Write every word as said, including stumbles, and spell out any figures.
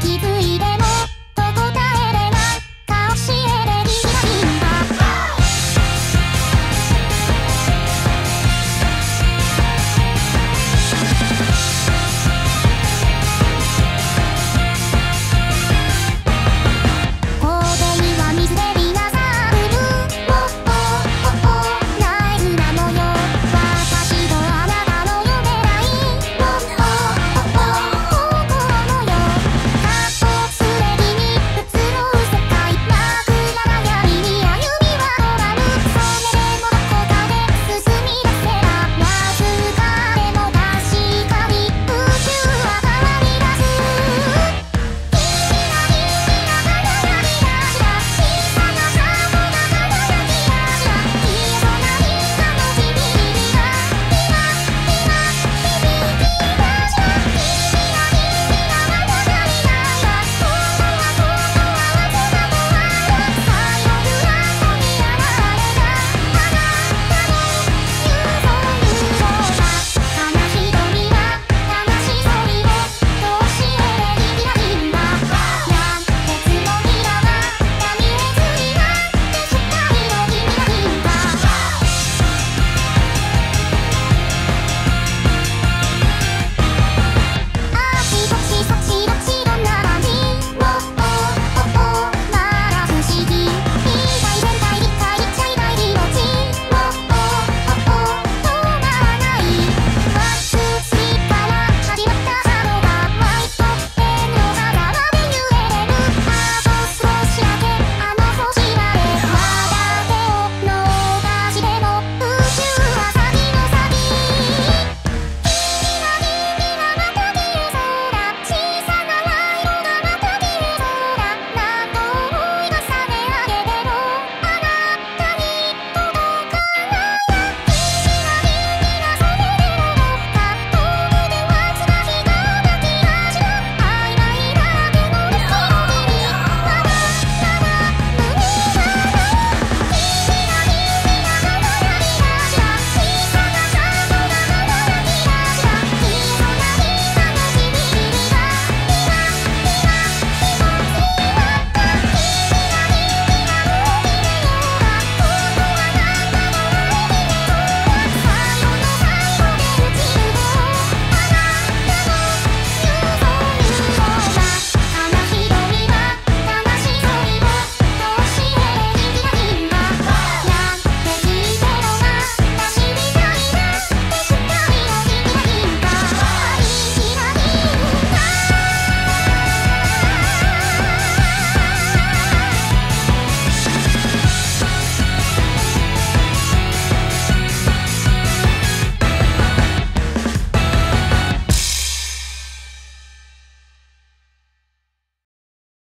気づい